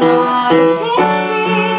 not a pity.